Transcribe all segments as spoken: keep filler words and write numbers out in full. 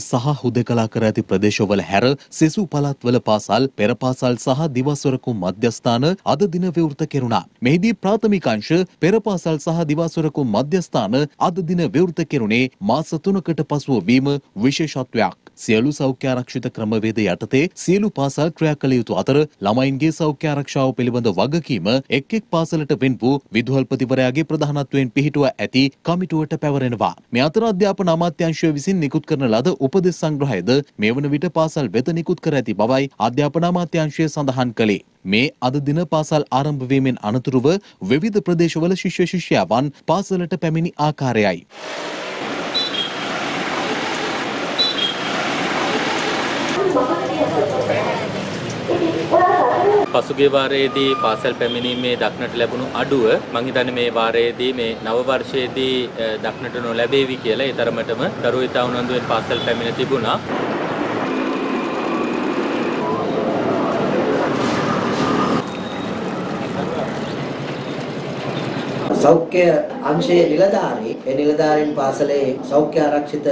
सह हुदेकलाकर ඇති ප්‍රදේශවල හැර සෙසු පළාත්වල පාසල් පෙර පාසල් සහ දිවස්වරකු මධ්‍යස්ථාන අද දින විවෘත කෙරුණා. මෙහිදී ප්‍රාථමික අංශ පෙර පාසල් සහ දිවස්වරකු මධ්‍යස්ථාන අද දින විවෘත කෙරුණේ මාස තුනකට පසුව වීම විශේෂත්වයක්. සියලු සෞඛ්‍ය ආරක්ෂිත ක්‍රමවේද යටතේ සියලු පාසල් ක්‍රියාකළ යුතු අතර ළමයින්ගේ සෞඛ්‍ය ආරක්ෂාව පිළිබඳ වගකීම එක් එක් පාසලට වෙන් වූ විදුහල්පතිවරයාගේ ප්‍රධානත්වයෙන් පිහිටුවා ඇති කමිටුවට පැවරෙනවා. මේ අතර අධ්‍යාපන අමාත්‍යාංශය විසින් නිකුත් කරන ලද उपदेश संग्रहयद मेवन विट पासल वेत निकुत कर ඇති බවයි අධ්‍යාපන අමාත්‍යාංශය සඳහන් කළේ. මේ අද දින පාසල් ආරම්භ වීමෙන් අනතුරුව විවිධ ප්‍රදේශවල ශිෂ්‍ය ශිෂ්‍යාවන් පාසලට පැමිණි ආකාරයයි. පසුගිය වාරයේදී පාසල් පැමිණීමේ දක්නට ලැබුණු අඩුව මම හිතන්නේ මේ වාරයේදී මේ නව වර්ෂයේදී දක්නට නොලැබෙවි කියලා ඒ තරමටම දරුවෝ ඉතා උනන්දුවෙන් පාසල් පැමිණ තිබුණා. සෞඛ්‍ය අංශයේ නිලධාරී ඒ නිලධාරීන් පාසලේ සෞඛ්‍ය ආරක්ෂිත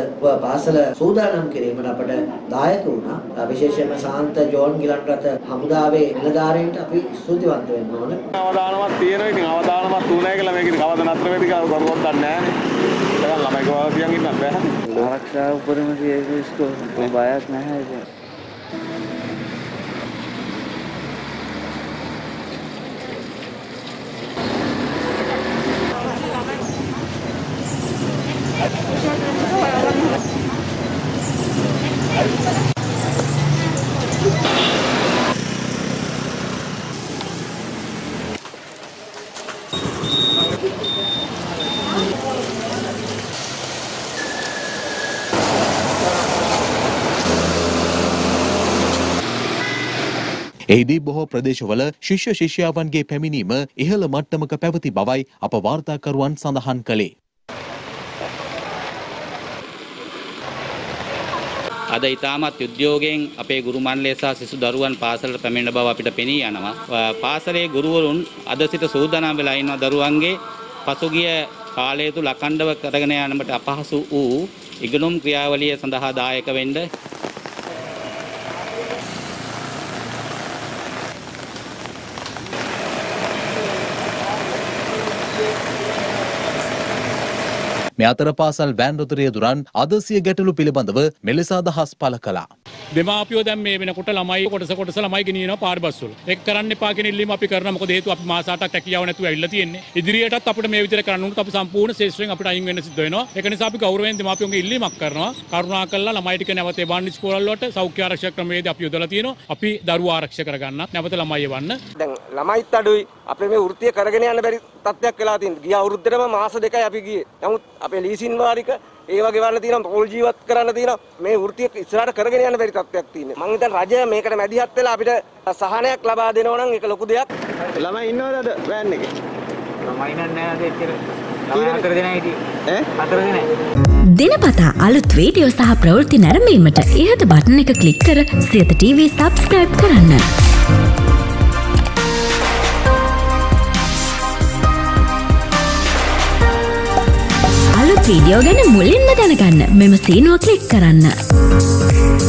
පාසල සූදානම් කිරීමට අපට දායක වුණා. විශේෂයෙන්ම සාන්ත ජෝන් ගිලන්රත හමුදාවේ නිලධාරීන්ට අපි ස්තුතිවන්ත වෙන්න ඕනේ. අවදානමක් තියෙනවා. ඉතින් අවදානමක් තුනයි කියලා මේක කවද නතර වෙයිද කියලා කවුරුත් දන්නේ නැහැ. ඒක ළමයි ගාවියන් ඉන්නත් බෑ. ආරක්ෂාව උපරිම සියයස්කෝ බයක් නැහැ ඒක. එහිදී බොහෝ ප්‍රදේශවල ශිෂ්‍ය ශිෂ්‍යාවන්ගේ පැමිණීම ඉහළ මට්ටමක පැවති බවයි අප වාර්තාකරුවන් සඳහන් කළේ. අද ඊටමත් උද්‍යෝගයෙන් අපේ ගුරු මණ්ඩලය සහ සිසු දරුවන් පාසලට පැමිණෙන බව අපිට පෙනී යනවා. පාසලේ ගුරුවරුන් අද සිට සූදානම් වෙලා ඉන්න දරුවන්ගේ පසුගිය කාලය තුල අඛණ්ඩව කරගෙන යාමට අපහසු වූ ඉගෙනුම් ක්‍රියාවලිය සඳහා දායක වෙන්න මේ අතර පාසල් වෑන් රොතරිය දුරන් අද සිය ගැටලු පිළිබඳව මෙලෙස අදහස් පළ කළා. දෙමාපියෝ දැන් මේ වෙනකොට ළමයි කොටස කොටස ළමයි ගෙනියනවා පාරබස් වල. ඒක කරන්න එපා කියන ඉල්ලීම අපි කරනවා. මොකද හේතුව අපි මාස අටක් රැකියාව නැතුව ඇවිල්ලා තියෙන්නේ. ඉදිරියටත් අපිට මේ විදිහට කරන්න උනොත් අපි සම්පූර්ණ ශේෂ්ත්‍රයෙන් අපිට අයින් වෙන්න සිද්ධ වෙනවා. ඒක නිසා අපි ගෞරවයෙන් දෙමාපියෝගේ ඉල්ලීමක් කරනවා. කරුණාකරලා ළමයි ටික නැවත එවන්න ඉස්කෝලවල වලට සෞඛ්‍ය ආරක්ෂක ක්‍රමවේද අපි යොදලා තියෙනවා. අපි දරුවා ආරක්ෂා කරගන්න නැවත ළමයි එවන්න. දැන් ළමයිත් අඩුයි. අපේ මේ වෘත්තිය කරගෙන යන්න බැරි තත්ත්වයක් වෙලා තියෙනවා. ගිය අවුරුද්දේම මාස දෙකයි අපි ගියේ. නමුත් අපේ ලීසින් වාරික ඒවා ගෙවන්න තියෙනවා, පොල් ජීවත් කරන්න තියෙනවා. මේ වෘත්තිය ඉස්සරහට කරගෙන යන්න බැරි තත්ත්වයක් තියෙනවා. මම හිතන්නේ රජය මේකට මැදිහත් වෙලා අපිට සහනයක් ලබා දෙනවා නම් ඒක ලොකු දෙයක්. ළමයි ඉන්නවද අද වෑන් එකේ? ළමයි නෑ අද එච්චර. ළමයි හතර දෙනා හිටියේ. ඈ? හතර දෙනා. දිනපතා අලුත් වීඩියෝ සහ ප්‍රවෘත්ති නැරඹීමට ඉහත බටන් එක ක්ලික් කර සියත ටීවී subscribe කරන්න. वीडियो ගැන මුලින්ම දැනගන්න මෙම සීනුව ක්ලික් කරන්න.